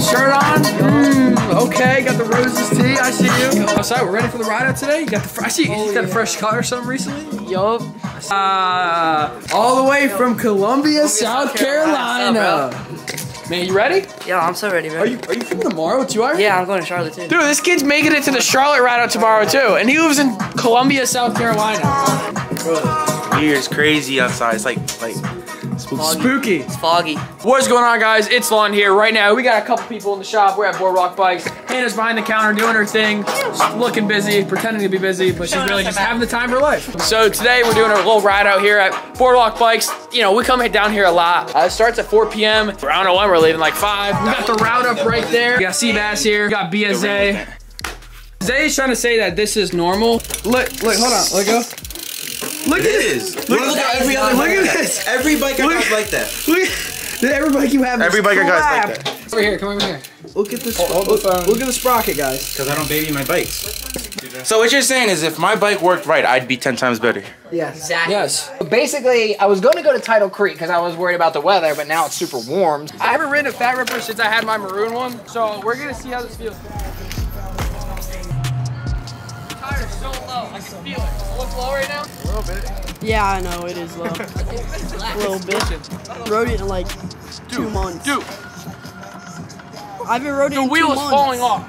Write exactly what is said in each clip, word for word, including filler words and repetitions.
Shirt on? Mm, okay, got the roses tea, I see you. Outside, we're ready for the ride out today. You got the, I see you, oh, you got yeah. a fresh car or something recently? Yup. Uh, all the way Yo. from Columbia, Columbia South Carolina. Carolina. Man, you ready? Yeah, I'm so ready, man. Are you are you from tomorrow? You are? Yeah, I'm going to Charlotte too. Dude, this kid's making it to the Charlotte ride out tomorrow too, and he lives in Columbia, South Carolina. Here is crazy outside. It's like like spooky. spooky. It's foggy. What's going on, guys? It's Lawton here. Right now, we got a couple people in the shop. We're at Boardwalk Bikes. Hannah's behind the counter doing her thing, she's looking busy, pretending to be busy, but she's really just having the time of her life. So today, we're doing a little ride out here at Boardwalk Bikes. You know, we come down here a lot. Uh, it starts at four P M I don't know when we're leaving, like five. We got the route up right there. We got Seabass here. We got B S A. Zay is trying to say that this is normal. Look, look, hold on, let go. Look at this. Look at every other. Look at this. Every bike I got like that. Look. Every bike you have. Every bike I got like that. Over here, come over here. Look at this. Hold, hold look, look at the sprocket, guys. Because I don't baby my bikes. So what you're saying is if my bike worked right, I'd be ten times better. Yes. Exactly. Yes. Basically, I was going to go to Tidal Creek because I was worried about the weather, but now it's super warm. I haven't ridden a Fat Ripper since I had my maroon one, so we're going to see how this feels. The tire's so low. I can feel it. Does it look low right now? A little bit. Yeah, I know. It is low. A little bit. Rode it in like dude, two months. Dude. I haven't rode it in two months. The wheel is falling off.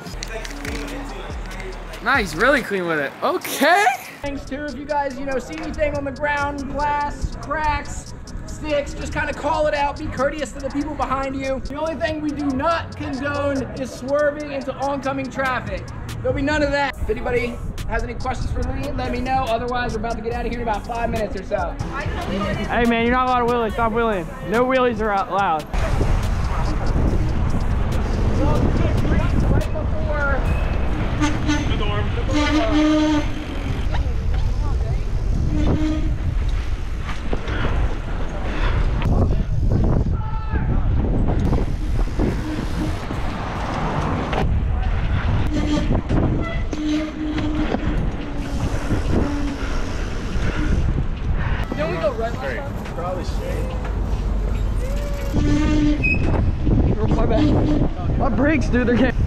Nice, really clean with it. Okay. Thanks too, if you guys, you know, see anything on the ground, glass, cracks, sticks, just kind of call it out. Be courteous to the people behind you. The only thing we do not condone is swerving into oncoming traffic. There'll be none of that. If anybody has any questions for me, let me know. Otherwise, we're about to get out of here in about five minutes or so. Hey man, you're not allowed to wheelie. Stop wheeling. No wheelies are allowed. Don't we go right last time? Probably straight. My bad. My brakes, dude, they're getting...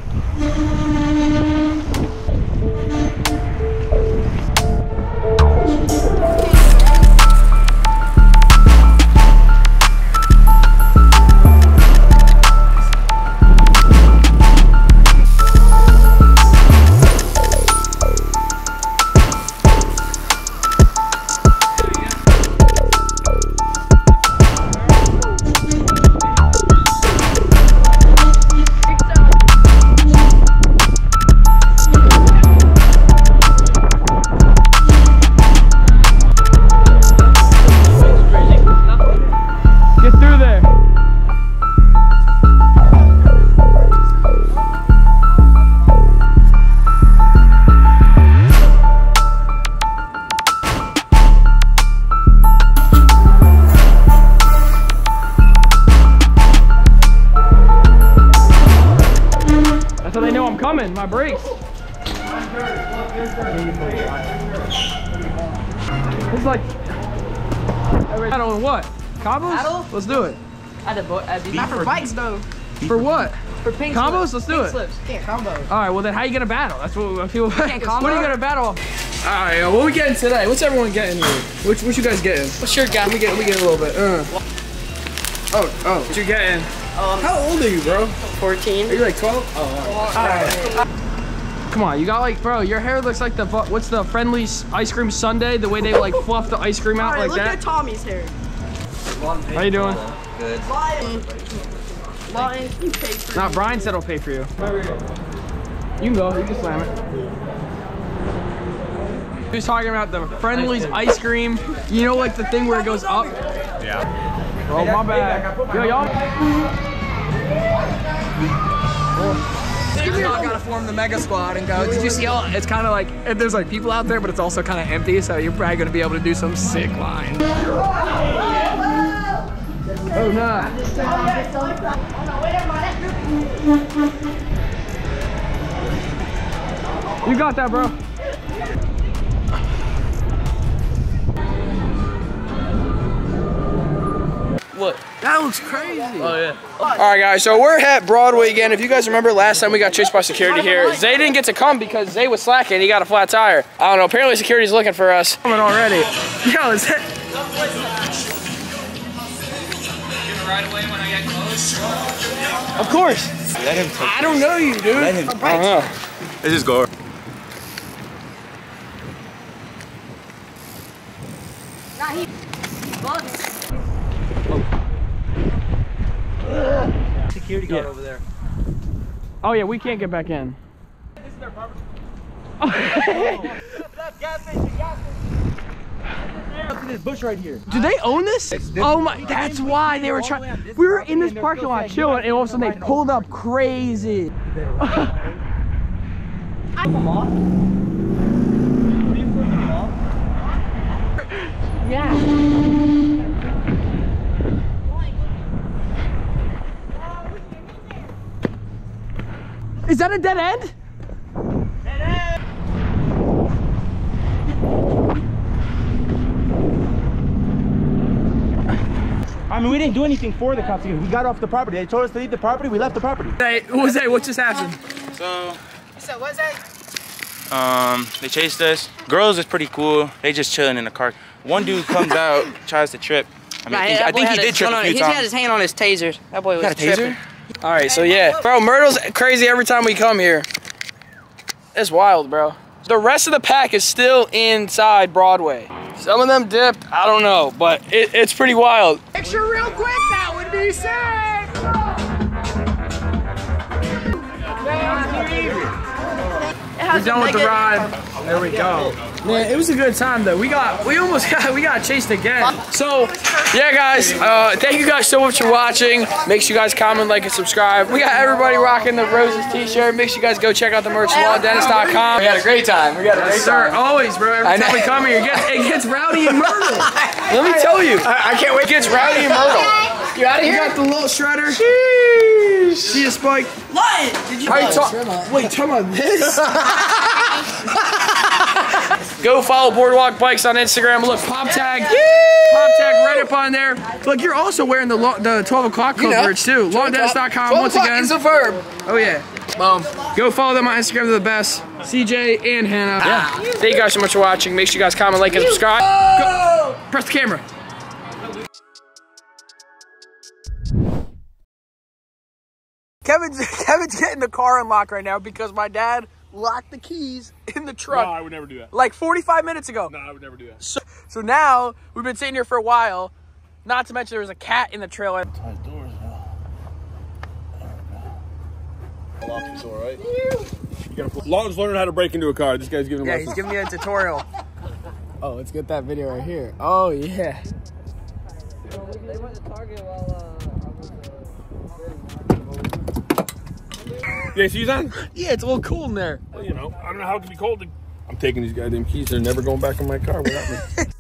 My brakes. It's like I don't know what. Combos? Adult? Let's do it. I did, I did. Not for, for bikes though. For what? For pink combos. Slips. Let's do pink it. Slips. Can't combo. All right. Well then, how are you gonna battle? That's what I feel. Can't combo. What are you gonna battle? All right. Yo, what we getting today? What's everyone getting here? What, what you guys getting? What's your guy? We get we get a little bit. Uh. Oh oh. What you getting? Um, How old are you, bro? fourteen. Are you like twelve? Oh, all right. All right. Come on, you got like, bro, your hair looks like the, what's the friendly ice cream sundae? The way they like fluff the ice cream out right, like look that? Look at Tommy's hair. How you doing? Good. Lawton, you pay for Not Brian said I'll pay for you. You can go, you can slam it. He was talking about the friendly's ice cream. You know like the thing where it goes up? Yeah. Oh, my bad. Yo, y'all. Now I gotta form the mega squad and go, did you see all? It's kind of like, there's like people out there, but it's also kind of empty, so you're probably gonna be able to do some sick line. Oh, nah. You got that, bro. What? That was crazy. Oh, yeah. All right, guys, so we're at Broadway again. If you guys remember, last time we got chased by security here. Zay didn't get to come because Zay was slacking. He got a flat tire. I don't know. Apparently, security's looking for us. Coming already. Yo, is that... Of course. Let him take I don't know you, dude. Let him... I don't know. Let's just go. Nah, he... Oh. Security guard yeah. over there. Oh yeah, we can't get back in. This is their barber. Oh. That's gas station, gas station. Look at this bush right here. Do they own this? Oh my, that's why they were trying. We were in this parking lot chilling and all of a sudden they pulled up crazy. Come on. Is that a dead end? Dead end! I mean, we didn't do anything for the cops. We got off the property. They told us to leave the property. We left the property. Hey, what was that? What just happened? So... So, what's that? Um, they chased us. Girls is pretty cool. They just chilling in the car. One dude comes out, tries to trip. I mean, I think, I think he did trip a few times. He had his hand on his taser. That boy was tripping. All right, so yeah, bro, Myrtle's crazy every time we come here. It's wild, bro. The rest of the pack is still inside Broadway. Some of them dipped, I don't know, but it, it's pretty wild. Picture real quick, that would be sick. We're done with the ride. There we go. Man, it was a good time though. We got, we almost got, we got chased again. So, yeah guys, uh, thank you guys so much for watching. Make sure you guys comment, like, and subscribe. We got everybody rocking the Roses t-shirt. Make sure you guys go check out the merch, Lawton Denis dot com. We had a great time. We got a great sir, time. Always, bro. Every time we come here, it gets, it gets rowdy and Myrtle. Let me tell you. I, I can't wait. It gets rowdy and Myrtle. You out of here? You got the little shredder. Sheesh. See you, Spike. What? Did you Wait, talk about this? Go follow Boardwalk Bikes on Instagram. Look, pop tag, yeah. pop tag right up on there. Look, you're also wearing the the twelve o'clock coverage you know, too. Lawton Denis dot com once again. It's a verb. Oh yeah. Mom, go follow them on Instagram. They're the best. C J and Hannah. Ah. Yeah. Thank you guys so much for watching. Make sure you guys comment, like, and subscribe. Go. Press the camera. Kevin's Kevin's getting the car unlocked right now because my dad locked the keys in the truck. No, I would never do that. Like forty-five minutes ago. No, I would never do that. So, so now, we've been sitting here for a while, not to mention there was a cat in the trailer. Tight doors now. Lock the door, right? You gotta, Lawton's learning how to break into a car. This guy's giving him yeah, lessons. He's giving me a tutorial. Oh, let's get that video right here. Oh, yeah. They went to Target while, uh... Yeah, see that? Yeah, it's a little cool in there. Well, you know, I don't know how it could be cold. I'm taking these goddamn keys. They're never going back in my car without me.